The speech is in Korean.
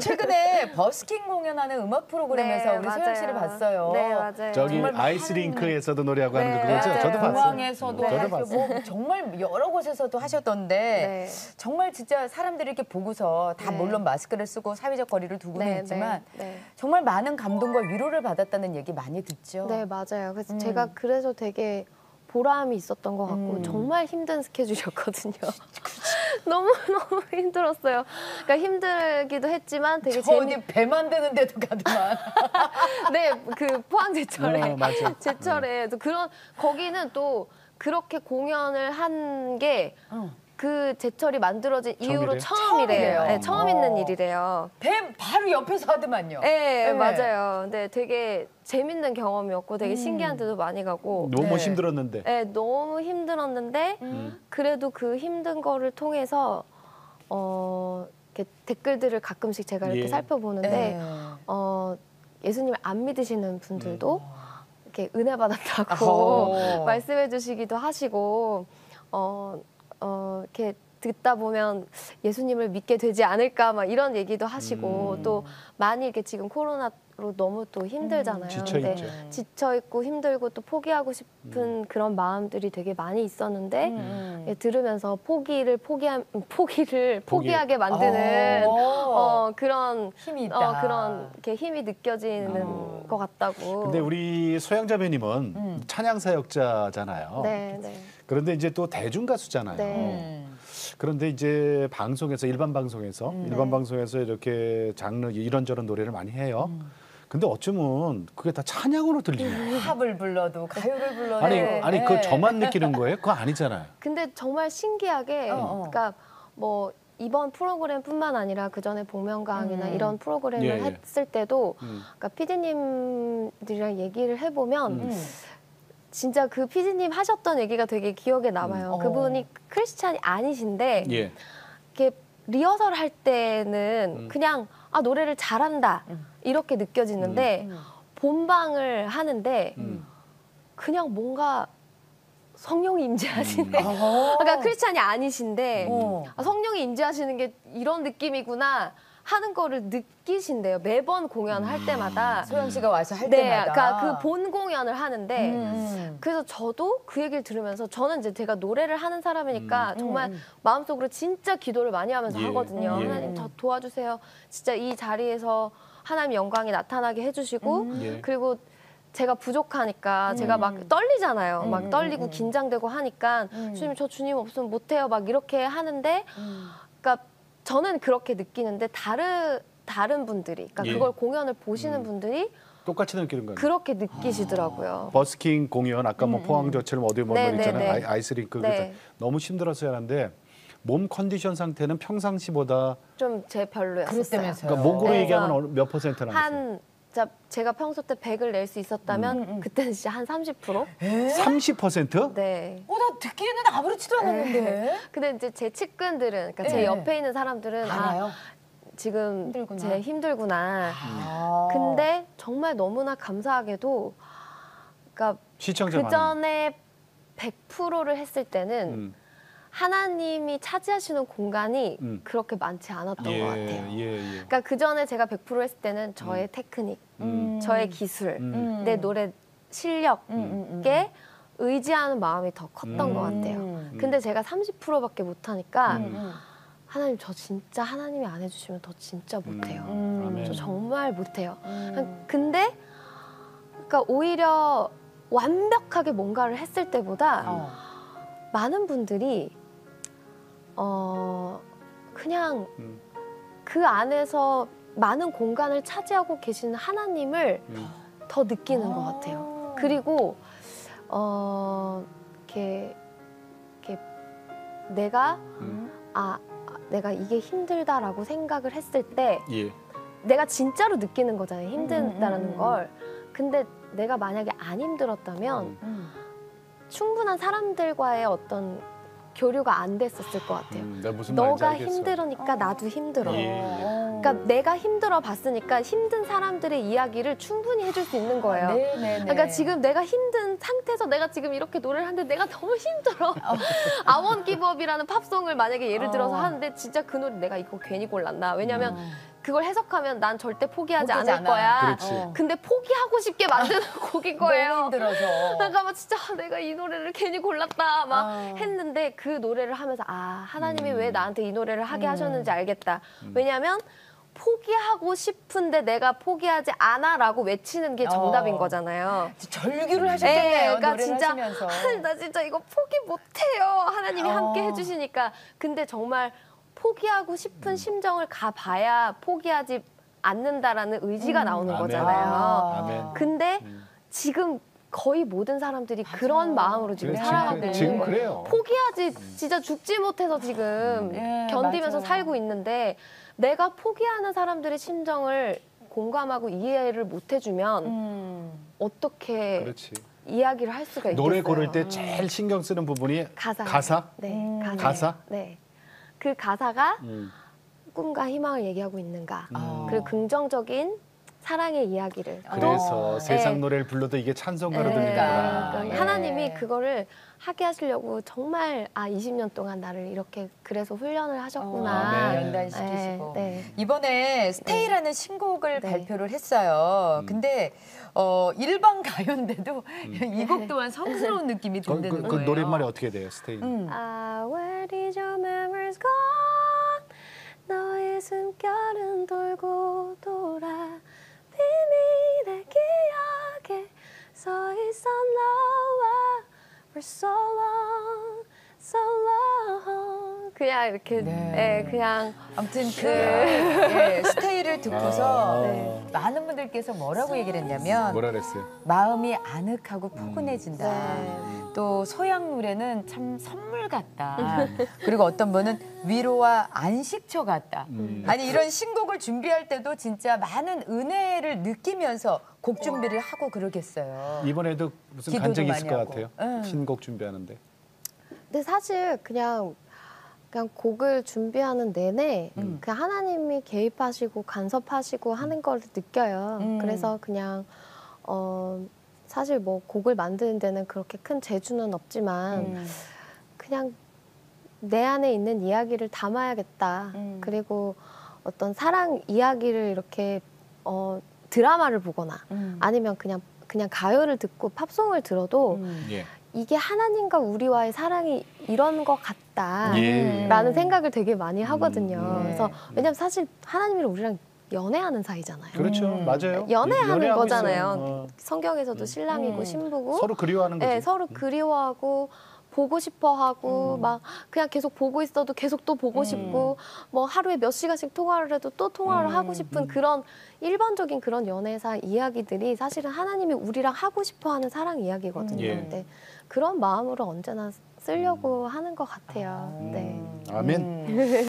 최근에 버스킹 공연하는 음악 프로그램에서 네, 우리 소향 씨를 봤어요. 네, 맞아요. 저기 아이스링크에서도 노래하고 하는 거 그거죠? 네, 저도 봤어요. 공항에서도 하시고 뭐 정말 여러 곳에서도 하셨던데 네. 정말 진짜 사람들이 이렇게 보고서 다 네. 물론 마스크를 쓰고 사회적 거리를 두고는 네, 있지만 네, 네. 정말 많은 감동과 위로를 받았다는 얘기 많이 듣죠? 네, 맞아요. 그래서 제가 그래서 되게 보람이 있었던 것 같고 정말 힘든 스케줄이었거든요. 너무너무 힘들었어요. 그러니까 힘들기도 했지만 되게 배만 드는데도 가더만. 네, 그 포항 제철에. 제철에. 그런, 거기는 또 그렇게 공연을 한 게 그 제철이 만들어진 이후로 처음이래요. 네, 처음 있는 일이래요. 뱀 바로 옆에서 하더만요. 네, 네. 맞아요. 근데 네, 되게 재밌는 경험이었고 되게 신기한 데도 많이 가고. 너무 네. 힘들었는데. 네, 너무 힘들었는데 그래도 그 힘든 거를 통해서 이렇게 댓글들을 가끔씩 제가 이렇게 예. 살펴보는데 예수님을 안 믿으시는 분들도 이렇게 은혜 받았다고 말씀해 주시기도 하시고 이렇게 듣다 보면 예수님을 믿게 되지 않을까 막 이런 얘기도 하시고 또 많이 이렇게 지금 코로나로 너무 또 힘들잖아요. 지쳐있죠. 지쳐있고 힘들고 또 포기하고 싶은 그런 마음들이 되게 많이 있었는데 예, 들으면서 포기하게 만드는 그런 힘이 있다. 그런 이렇게 힘이 느껴지는 것 같다고. 근데 우리 소향 자매님은 찬양 사역자잖아요. 네, 네. 그런데 이제 또 대중 가수잖아요. 네. 그런데 이제 방송에서 일반 방송에서 이렇게 장르 이런저런 노래를 많이 해요. 근데 어쩌면 그게 다 찬양으로 들리네요. 팝을 불러도 가요를 불러도 아니 네. 그 저만 느끼는 거예요? 그거 아니잖아요. 근데 정말 신기하게 그러니까 뭐 이번 프로그램뿐만 아니라 그 전에 복면가왕이나 이런 프로그램을 예, 예. 했을 때도 그러니까 PD님들이랑 얘기를 해보면. 진짜 그 피디님 하셨던 얘기가 되게 기억에 남아요. 그분이 크리스찬이 아니신데 예. 이렇게 리허설 할 때는 그냥 아 노래를 잘한다 이렇게 느껴지는데 본방을 하는데 그냥 뭔가 성령이 임재하시네. 그러니까 크리스찬이 아니신데 아, 성령이 임재하시는 게 이런 느낌이구나. 하는 거를 느끼신대요. 매번 공연할 때마다. 소향 씨가 와서 할 네, 때마다. 그러니까 그 본 공연을 하는데 그래서 저도 그 얘기를 들으면서 저는 이제 제가 노래를 하는 사람이니까 정말 마음속으로 진짜 기도를 많이 하면서 예. 하거든요. 예. 하나님 저 도와주세요. 진짜 이 자리에서 하나님 영광이 나타나게 해주시고 예. 그리고 제가 부족하니까 제가 막 떨리잖아요. 막 떨리고 긴장되고 하니까 주님 저 주님 없으면 못해요. 막 이렇게 하는데 그러니까 저는 그렇게 느끼는데 다른 분들이, 그러니까 예. 그걸 공연을 보시는 분들이 똑같이 느끼는 거예요. 그렇게 느끼시더라고요. 버스킹 공연 아까 뭐 포항저처럼 어디 뭐 있잖아요. 아이스링크 네. 너무 힘들었어야 하는데 몸 컨디션 상태는 평상시보다 좀 제 별로였어요. 그러니까 목으로 네. 얘기하면 몇 %나 한 제가 평소 때 100을 낼 수 있었다면 그때는 진짜 한 30%? 30%? 네. 나 듣기에는 아무렇지도 않았는데. 네. 근데 이제 제 측근들은, 그러니까 네. 제 옆에 있는 사람들은 알아요. 지금 힘들구나. 제 힘들구나. 근데 정말 너무나 감사하게도, 그러니까 그 전에 100%를 했을 때는. 하나님이 차지하시는 공간이 그렇게 많지 않았던 예, 것 같아요. 예, 예. 그러니까 그 전에 제가 100% 했을 때는 저의 테크닉, 저의 기술, 내 노래 실력에 의지하는 마음이 더 컸던 것 같아요. 근데 제가 30%밖에 못하니까 하나님 저 진짜 하나님이 안 해주시면 더 진짜 못해요. 저 정말 못해요. 근데 그러니까 오히려 완벽하게 뭔가를 했을 때보다 많은 분들이 그냥 그 안에서 많은 공간을 차지하고 계시는 하나님을 더 느끼는 것 같아요. 그리고 이렇게 내가 내가 이게 힘들다라고 생각을 했을 때 예. 내가 진짜로 느끼는 거잖아요. 힘든다라는 걸. 근데 내가 만약에 안 힘들었다면 충분한 사람들과의 어떤 교류가 안 됐었을 것 같아요. 너가 힘들으니까 나도 힘들어. 그러니까 내가 힘들어 봤으니까 힘든 사람들의 이야기를 충분히 해줄 수 있는 거예요. 그러니까 지금 내가 힘든 상태에서 내가 지금 이렇게 노래를 하는데 내가 너무 힘들어. I won't give up이라는 팝송을 만약에 예를 들어서 하는데 진짜 그 노래 내가 이거 괜히 골랐나. 왜냐면 그걸 해석하면 난 절대 포기하지 않을 거야. 근데 포기하고 싶게 만드는 곡인 거예요. 너무 힘들어서. 내가 막 진짜 내가 이 노래를 괜히 골랐다 막 했는데 그 노래를 하면서 아 하나님이 왜 나한테 이 노래를 하게 하셨는지 알겠다. 왜냐하면 포기하고 싶은데 내가 포기하지 않아라고 외치는 게 정답인 거잖아요. 절규를 하셨겠네요. 그러니까 진짜 하시면서. 나 진짜 이거 포기 못해요. 하나님이 함께 해주시니까. 근데 정말 포기하고 싶은 심정을 가봐야 포기하지 않는다라는 의지가 나오는 아멘. 거잖아요. 아멘. 근데 지금 거의 모든 사람들이 맞아. 그런 마음으로 지금 살아가고 있는 거예요. 포기하지 진짜 죽지 못해서 지금 견디면서 맞아. 살고 있는데 내가 포기하는 사람들의 심정을 공감하고 이해를 못 해주면 어떻게 그렇지. 이야기를 할 수가 있겠어요. 노래 고를 때 제일 신경 쓰는 부분이 가사? 네, 가사? 네. 그 가사가 꿈과 희망을 얘기하고 있는가 그리고 긍정적인 사랑의 이야기를 그래서 세상 노래를 불러도 이게 찬송가로 들리더라. 그러니까 하나님이 그거를 하게 하시려고 정말 20년 동안 나를 이렇게 그래서 훈련을 하셨구나. 연단시키시고 이번에 스테이라는 신곡을 발표를 했어요. 근데 일반 가요인데도 이 곡 또한 성스러운 느낌이 든다는 거예요. 그 노랫말이 어떻게 돼요, 스테이? 아, where did your memories go? 너의 숨결은 돌고 돌아 비밀의 기억에 서 있어 너와 for so long, so long. 그냥 이렇게 그냥 아무튼 스테이를 듣고서 많은 분들께서 뭐라고 얘기를 했냐면 뭐라 그랬어요? 마음이 아늑하고 포근해진다. 또 소향 노래는 참 선물 같다. 그리고 어떤 분은 위로와 안식처 같다. 아니 이런 신곡을 준비할 때도 진짜 많은 은혜를 느끼면서 곡 준비를 하고 그러겠어요. 이번에도 무슨 간증이 있을 것 같아요. 신곡 준비하는데. 근데 사실 그냥 곡을 준비하는 내내 그 하나님이 개입하시고 간섭하시고 하는 걸 느껴요. 그래서 그냥 사실 뭐 곡을 만드는 데는 그렇게 큰 재주는 없지만 그냥 내 안에 있는 이야기를 담아야겠다. 그리고 어떤 사랑 이야기를 이렇게 드라마를 보거나 아니면 그냥 가요를 듣고 팝송을 들어도 이게 하나님과 우리와의 사랑이 이런 것 같다라는 생각을 되게 많이 하거든요. 그래서 왜냐면 사실 하나님이랑 우리랑 연애하는 사이잖아요. 그렇죠, 맞아요. 연애하는 거잖아요. 성경에서도 신랑이고 신부고 서로 그리워하는 거죠. 네, 서로 그리워하고 보고 싶어하고 막 그냥 계속 보고 있어도 계속 또 보고 싶고 뭐 하루에 몇 시간씩 통화를 해도 또 통화를 하고 싶은 그런 일반적인 그런 연애사 이야기들이 사실은 하나님이 우리랑 하고 싶어하는 사랑 이야기거든요. 근데 그런 마음으로 언제나 쓰려고 하는 것 같아요. 아멘.